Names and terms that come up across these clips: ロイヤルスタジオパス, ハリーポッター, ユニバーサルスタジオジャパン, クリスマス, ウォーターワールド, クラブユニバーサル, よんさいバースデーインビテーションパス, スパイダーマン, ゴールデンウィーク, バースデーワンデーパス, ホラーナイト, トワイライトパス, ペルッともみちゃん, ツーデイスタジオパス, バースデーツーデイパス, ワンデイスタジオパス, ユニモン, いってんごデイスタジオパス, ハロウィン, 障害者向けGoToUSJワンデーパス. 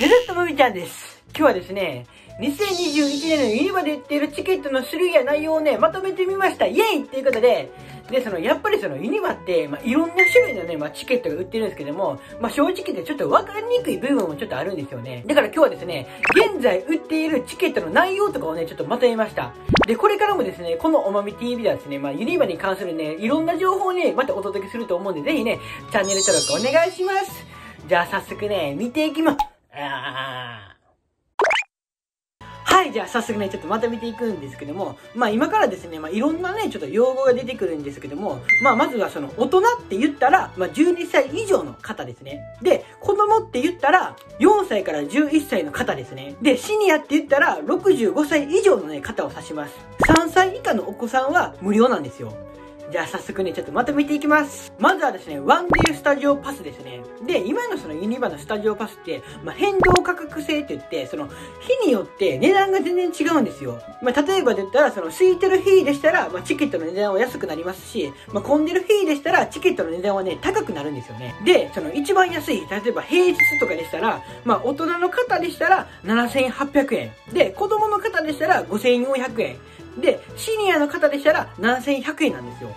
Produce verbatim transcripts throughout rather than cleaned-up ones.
ペルッともみちゃんです。今日はですね、にせんにじゅういちねんのユニバで売っているチケットの種類や内容をね、まとめてみました。イエイということで、で、その、やっぱりそのユニバって、まあ、いろんな種類のね、まあ、チケットが売ってるんですけども、まあ、正直でちょっとわかりにくい部分もちょっとあるんですよね。だから今日はですね、現在売っているチケットの内容とかをね、ちょっとまとめました。で、これからもですね、このおまみ ティーブイ ではですね、まあ、ユニバに関するね、いろんな情報をね、またお届けすると思うんで、ぜひね、チャンネル登録お願いします。じゃあ早速ね、見ていきま、あー。はい、じゃあ早速ね、ちょっとまとめていくんですけども、まあ今からですね、まあいろんなね、ちょっと用語が出てくるんですけども、まあまずはその、大人って言ったら、まあじゅうにさい以上の方ですね。で、子供って言ったら、よんさいからじゅういっさいの方ですね。で、シニアって言ったら、ろくじゅうごさい以上のね、方を指します。さんさい以下のお子さんは無料なんですよ。じゃあ早速ね、ちょっとまとめていきます。まずはですね、ワンデイ スタジオパスですね。で、今のそのユニバのスタジオパスって、まあ、変動価格制って言って、その日によって値段が全然違うんですよ。まあ、例えばで言ったら、その空いてる日でしたら、まあ、チケットの値段は安くなりますし、まあ、混んでる日でしたら、チケットの値段はね、高くなるんですよね。で、その一番安い日、例えば平日とかでしたら、まあ、大人の方でしたら、ななせんはっぴゃくえん。で、子供の方でしたら、ごせんよんひゃくえん。で、シニアの方でしたらななせんひゃくえんなんですよ。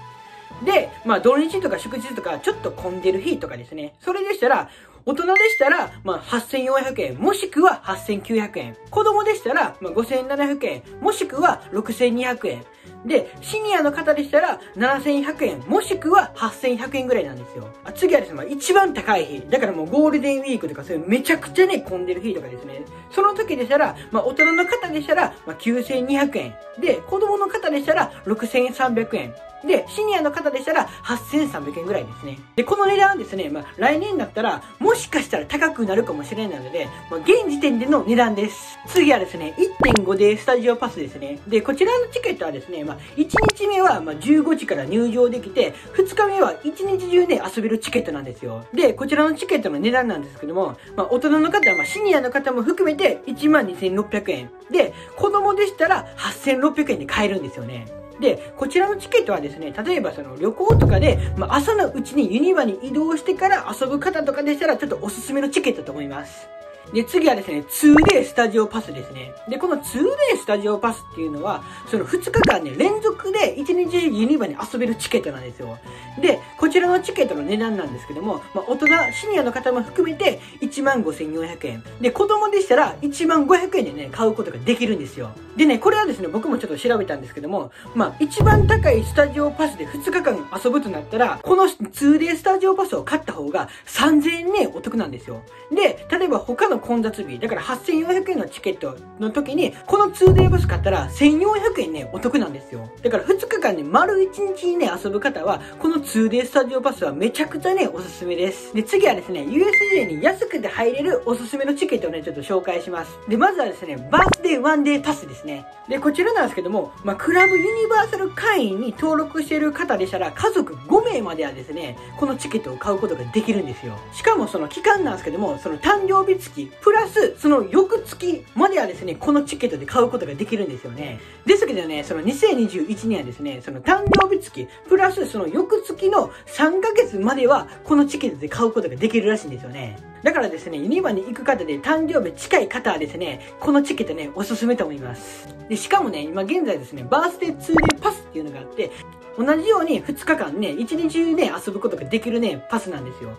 で、まあ、土日とか祝日とか、ちょっと混んでる日とかですね。それでしたら、大人でしたら、まあ、はっせんよんひゃくえん、もしくははっせんきゅうひゃくえん。子供でしたら、まあ、ごせんななひゃくえん、もしくはろくせんにひゃくえん。で、シニアの方でしたら、ななせんひゃくえん、もしくははっせんひゃくえんぐらいなんですよ。あ、次はですね、まあ、一番高い日。だからもうゴールデンウィークとか、そういうめちゃくちゃね、混んでる日とかですね。その時でしたら、まあ、大人の方でしたら、まあ、きゅうせんにひゃくえん。で、子供の方でしたら、ろくせんさんびゃくえん。で、シニアの方でしたら、はっせんさんびゃくえんぐらいですね。で、この値段ですね、まあ、来年だったら、もしかしたら高くなるかもしれないので、まあ、現時点での値段です。次はですね、いってんごデイ スタジオパスですね。で、こちらのチケットはですね、まあ、いちにちめは、まあ、じゅうごじから入場できて、ふつかめはいちにち中ね、遊べるチケットなんですよ。で、こちらのチケットの値段なんですけども、まあ、大人の方、まあ、シニアの方も含めて、いちまんにせんろっぴゃくえん。で、子供でしたら、はっせんろっぴゃくえんで買えるんですよね。で、こちらのチケットはですね、例えばその旅行とかで、まあ、朝のうちにユニバに移動してから遊ぶ方とかでしたら、ちょっとおすすめのチケットと思います。で、次はですね、ツーデイ スタジオパスですね。で、この ツーデイ スタジオパスっていうのは、そのふつかかんね、連続でいちにちユニバに遊べるチケットなんですよ。で、こちらのチケットの値段なんですけども、まあ、大人、シニアの方も含めていちまんごせんよんひゃくえん。で、子供でしたらいちまんごひゃくえんでね、買うことができるんですよ。でね、これはですね、僕もちょっと調べたんですけども、まあ、一番高いスタジオパスでふつかかん遊ぶとなったら、この ツーデイ スタジオパスを買った方がさんぜんえんね、お得なんですよ。で、例えば他の混雑日、だからはっせんよんひゃくえんのチケットの時に、この ツーデイ バス買ったらせんよんひゃくえんね、お得なんですよ。だからふつかかんね、丸いちにちにね、遊ぶ方は、この ツーデイ スタジオパスはめちゃくちゃね、おすすめです。で、次はですね、ユーエスジェー に安くて入れるおすすめのチケットをね、ちょっと紹介します。で、まずはですね、バースデーワンデーパスですね。で、こちらなんですけども、まあ、クラブユニバーサル会員に登録している方でしたら、家族ごめいまではですね、このチケットを買うことができるんですよ。しかもその期間なんですけども、その誕生日付きプラス、その翌月まではですね、このチケットで買うことができるんですよね。ですけどね、そのにせんにじゅういちねんはですね、その誕生日付き、プラスその翌月のさんかげつまでは、このチケットで買うことができるらしいんですよね。だからですね、ユニバに行く方で誕生日近い方はですね、このチケットね、おすすめと思います。で、しかもね、今現在ですね、バースデー ツーデイ パスっていうのがあって、同じようにふつかかんね、いちにち中ね、遊ぶことができるね、パスなんですよ。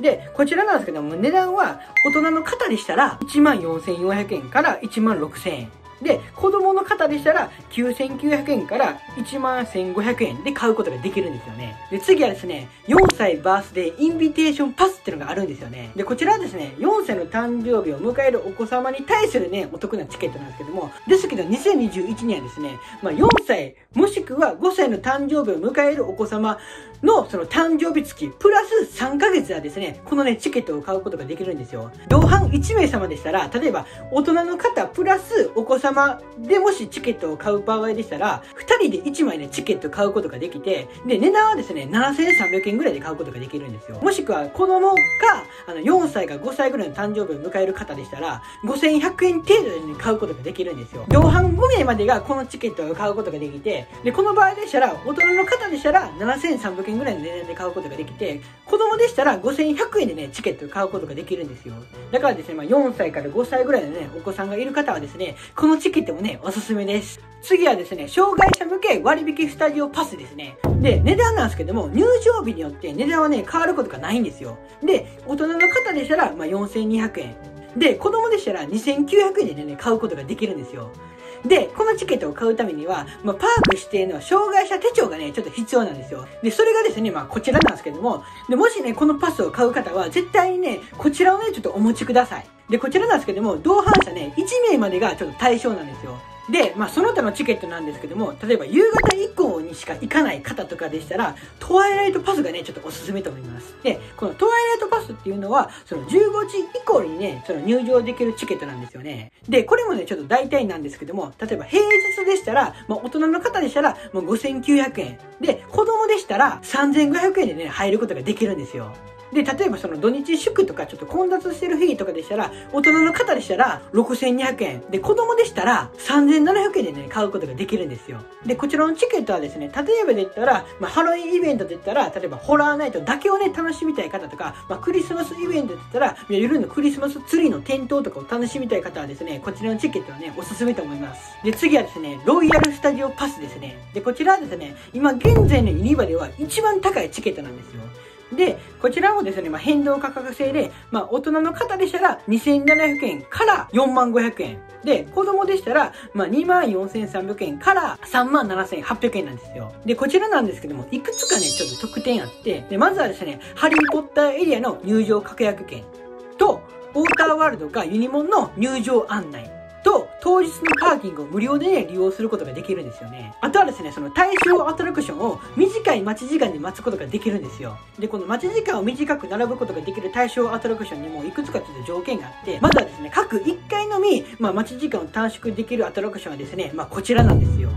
で、こちらなんですけども、値段は大人の方でしたらいちまんよんせんよんひゃくえんからいちまんろくせんえん。で、子供の方でしたらきゅうせんきゅうひゃくえんからいちまんせんごひゃくえんで買うことができるんですよね。で、次はですね、よんさいバースデーインビテーションパスっていうのがあるんですよね。で、こちらはですね、よんさいの誕生日を迎えるお子様に対するね、お得なチケットなんですけども、ですけどにせんにじゅういちねんはですね、まあ、よんさいもしくはごさいの誕生日を迎えるお子様のその誕生日付き、プラスさんかげつはですね、このね、チケットを買うことができるんですよ。同伴いちめいさまでしたら、例えば大人の方プラスお子様でもしチケットを買う場合でしたら、ふたりでいちまいね、チケットを買うことができて、で、値段はですね、ななせんさんびゃくえんぐらいで買うことができるんですよ。もしくは、子供が、あの、よんさいかごさいぐらいの誕生日を迎える方でしたら、ごせんひゃくえん程度で、ね、買うことができるんですよ。同伴ごめいまでがこのチケットを買うことができて、で、この場合でしたら、大人の方でしたら、ななせんさんびゃくえんごせんえんぐらいの値段で買うことができて、子供でしたらごせんひゃくえんでね、チケットを買うことができるんですよ。だからですね、まあ、よんさいからごさいぐらいのね、お子さんがいる方はですね、このチケットもね、おすすめです。次はですね、障害者向け割引スタジオパスですね。で、値段なんですけども、入場日によって値段はね、変わることがないんですよ。で、大人の方でしたら、まあ、よんせんにひゃくえん。で、子供でしたらにせんきゅうひゃくえんでね、買うことができるんですよ。で、このチケットを買うためには、まあ、パーク指定の障害者手帳がね、ちょっと必要なんですよ。で、それがですね、まあ、こちらなんですけども、で、もしね、このパスを買う方は、絶対にね、こちらをね、ちょっとお持ちください。で、こちらなんですけども、同伴者ね、いちめいまでがちょっと対象なんですよ。で、まあ、その他のチケットなんですけども、例えば夕方以降にしか行かない方とかでしたら、トワイライトパスがね、ちょっとおすすめと思います。で、このトワイライトパスっていうのは、そのじゅうごじ以降にね、その入場できるチケットなんですよね。で、これもね、ちょっと大体なんですけども、例えば平日でしたら、まあ、大人の方でしたら、もうごせんきゅうひゃくえん。で、子供でしたらさんぜんごひゃくえんでね、入ることができるんですよ。で、例えばその土日祝とかちょっと混雑してる日とかでしたら、大人の方でしたらろくせんにひゃくえん。で、子供でしたらさんぜんななひゃくえんでね、買うことができるんですよ。で、こちらのチケットはですね、例えばで言ったら、まあ、ハロウィンイベントで言ったら、例えばホラーナイトだけをね、楽しみたい方とか、まあ、クリスマスイベントで言ったら、夜のクリスマスツリーの点灯とかを楽しみたい方はですね、こちらのチケットはね、おすすめと思います。で、次はですね、ロイヤルスタジオパスですね。で、こちらはですね、今現在のユニバでは一番高いチケットなんですよ。で、こちらもですね、まあ、変動価格制で、まあ、大人の方でしたらにせんななひゃくえんからよんまんごひゃくえん。で、子供でしたら、まあ、にまんよんせんさんびゃくえんからさんまんななせんはっぴゃくえんなんですよ。で、こちらなんですけども、いくつかね、ちょっと特典あって、で、まずはですね、ハリーポッターエリアの入場確約券と、ウォーターワールドかユニモンの入場案内。と、当日のパーキングを無料でね、利用することができるんですよね。あとはですね、その対象アトラクションを短い待ち時間で待つことができるんですよ。で、この待ち時間を短く並ぶことができる対象アトラクションにもいくつかちょっと条件があって、まずはですね、各いっかいのみ、まあ、待ち時間を短縮できるアトラクションはですね、まあ、こちらなんですよ。う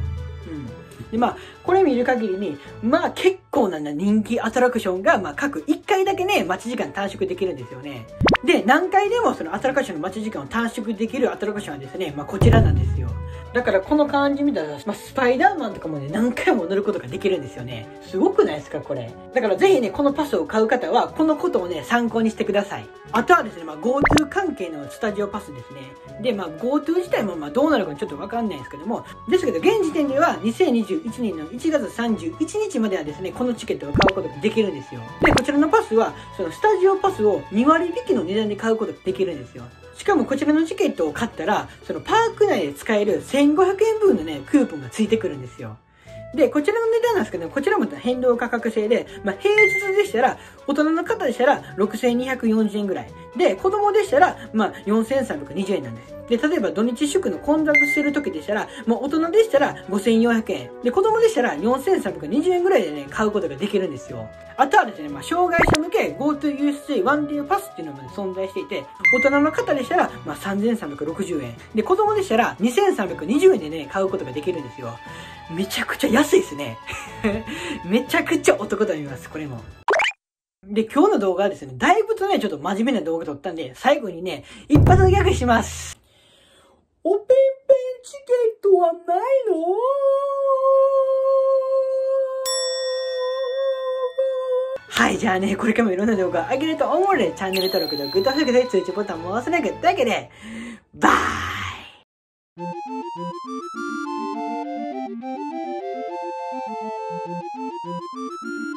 ん。で、まあ、これ見る限りに、まあ、結構な人気アトラクションが、まあ、各いっかいだけね、待ち時間短縮できるんですよね。で、何回でもそのアトラクションの待ち時間を短縮できるアトラクションはですね、まあこちらなんですよ。だからこの感じ見たら、まあ、スパイダーマンとかもね、何回も乗ることができるんですよね。すごくないですか、これ。だからぜひね、このパスを買う方は、このことをね、参考にしてください。あとはですね、まあ GoTo 関係のスタジオパスですね。で、まあ GoTo 自体もまあどうなるかちょっとわかんないんですけども、ですけど現時点ではにせんにじゅういちねんのいちがつさんじゅういちにちまではですね、このチケットを買うことができるんですよ。で、こちらのパスは、そのスタジオパスをにわりびきの値段で買うことができるんですよ。しかもこちらのチケットを買ったら、そのパーク内で使えるせんごひゃくえんぶんのね、クーポンがついてくるんですよ。で、こちらの値段なんですけど、こちらも変動価格制で、まあ、平日でしたら、大人の方でしたらろくせんにひゃくよんじゅうえんぐらい。で、子供でしたら、まあ、よんせんさんびゃくにじゅうえんなんです。で、例えば土日祝の混雑してる時でしたら、まあ、大人でしたらごせんよんひゃくえん。で、子供でしたらよんせんさんびゃくにじゅうえんぐらいでね、買うことができるんですよ。あとはですね、まあ、障害者向け GoToUSJ ワンデー パスっていうのも、ね、存在していて、大人の方でしたら、まあ、さんぜんさんびゃくろくじゅうえん。で、子供でしたらにせんさんびゃくにじゅうえんでね、買うことができるんですよ。めちゃくちゃ安いですね。めちゃくちゃお得と言います、これも。で、今日の動画はですね、だいぶとね、ちょっと真面目な動画撮ったんで、最後にね、一発ギャグします。おぺんぺんチケットはないの？はい、じゃあね、これからもいろんな動画上げると思うので、チャンネル登録とグッドフォローで通知ボタンも押さなきゃだけで、バーイ。Thank you.